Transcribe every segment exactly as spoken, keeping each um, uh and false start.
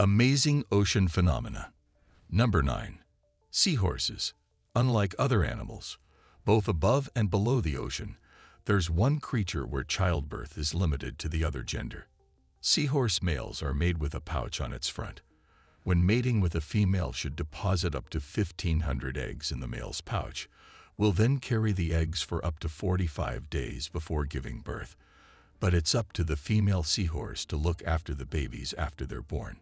Amazing ocean phenomena. Number nine. Seahorses. Unlike other animals, both above and below the ocean, there's one creature where childbirth is limited to the other gender. Seahorse males are made with a pouch on its front. When mating with a female, should deposit up to fifteen hundred eggs in the male's pouch, will then carry the eggs for up to forty-five days before giving birth. But it's up to the female seahorse to look after the babies after they're born.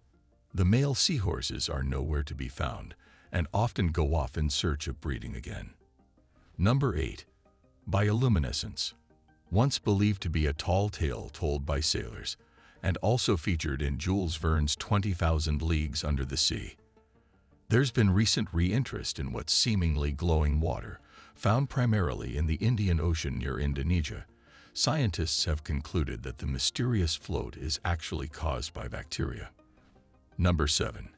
The male seahorses are nowhere to be found and often go off in search of breeding again. Number eight. Bioluminescence. Once believed to be a tall tale told by sailors, and also featured in Jules Verne's twenty thousand Leagues Under the Sea, there's been recent reinterest in what's seemingly glowing water, found primarily in the Indian Ocean near Indonesia. Scientists have concluded that the mysterious float is actually caused by bacteria. Number seven.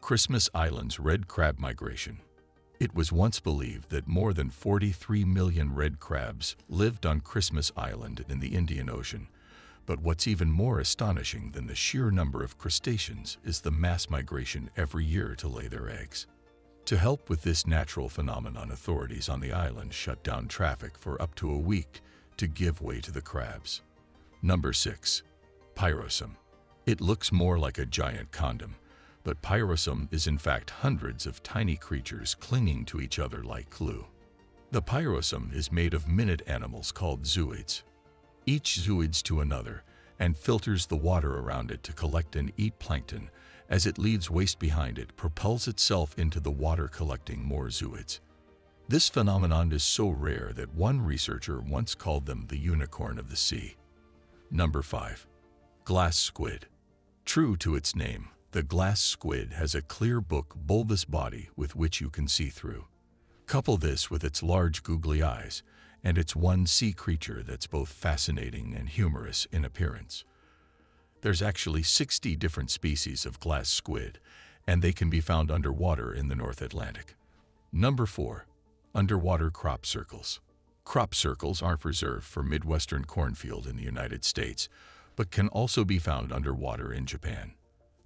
Christmas Island's red crab migration. It was once believed that more than forty-three million red crabs lived on Christmas Island in the Indian Ocean, but what's even more astonishing than the sheer number of crustaceans is the mass migration every year to lay their eggs. To help with this natural phenomenon, authorities on the island shut down traffic for up to a week to give way to the crabs. Number six. Pyrosome. It looks more like a giant condom, but pyrosome is in fact hundreds of tiny creatures clinging to each other like glue. The pyrosome is made of minute animals called zooids. Each zooids to another and filters the water around it to collect and eat plankton. As it leaves waste behind, it propels itself into the water, collecting more zooids. This phenomenon is so rare that one researcher once called them the unicorn of the sea. Number five. Glass squid. True to its name, the glass squid has a clear book bulbous body with which you can see through. Couple this with its large googly eyes, and it's one sea creature that's both fascinating and humorous in appearance. There's actually sixty different species of glass squid, and they can be found underwater in the North Atlantic. Number four. Underwater crop circles. Crop circles are preserved for Midwestern cornfield in the United States, but can also be found underwater in Japan.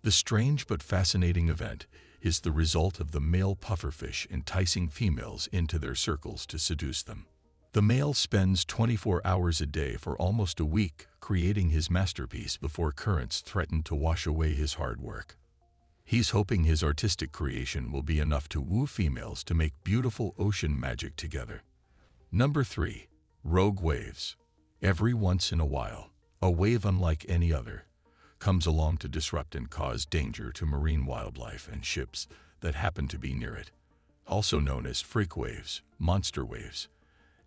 The strange but fascinating event is the result of the male pufferfish enticing females into their circles to seduce them. The male spends twenty-four hours a day for almost a week creating his masterpiece before currents threaten to wash away his hard work. He's hoping his artistic creation will be enough to woo females to make beautiful ocean magic together. Number three. Rogue waves. Every once in a while, a wave unlike any other comes along to disrupt and cause danger to marine wildlife and ships that happen to be near it. Also known as freak waves, monster waves,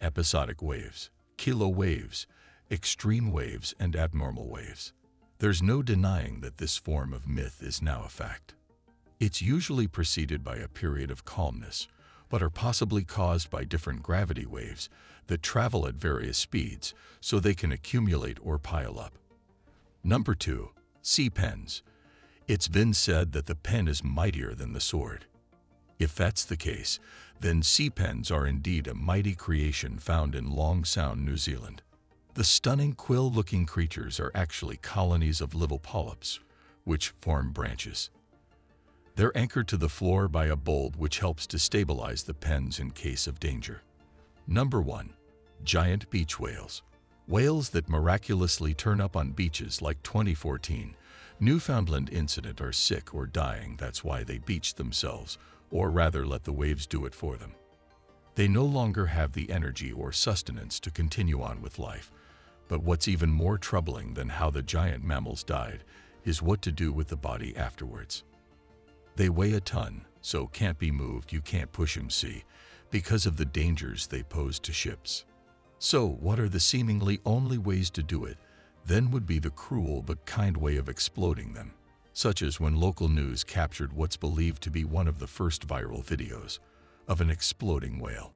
episodic waves, killer waves, extreme waves, and abnormal waves. There's no denying that this form of myth is now a fact. It's usually preceded by a period of calmness, but are possibly caused by different gravity waves that travel at various speeds, so they can accumulate or pile up. Number two. Sea pens. It's been said that the pen is mightier than the sword. If that's the case, then sea pens are indeed a mighty creation found in Long Sound, New Zealand. The stunning quill-looking creatures are actually colonies of little polyps, which form branches. They're anchored to the floor by a bolt, which helps to stabilize the pens in case of danger. Number one. Giant beach whales. Whales that miraculously turn up on beaches like twenty fourteen, Newfoundland incident are sick or dying, that's why they beached themselves, or rather let the waves do it for them. They no longer have the energy or sustenance to continue on with life. But what's even more troubling than how the giant mammals died is what to do with the body afterwards. They weigh a ton, so can't be moved, you can't push them, see, because of the dangers they pose to ships. So what are the seemingly only ways to do it then would be the cruel but kind way of exploding them, such as when local news captured what's believed to be one of the first viral videos of an exploding whale.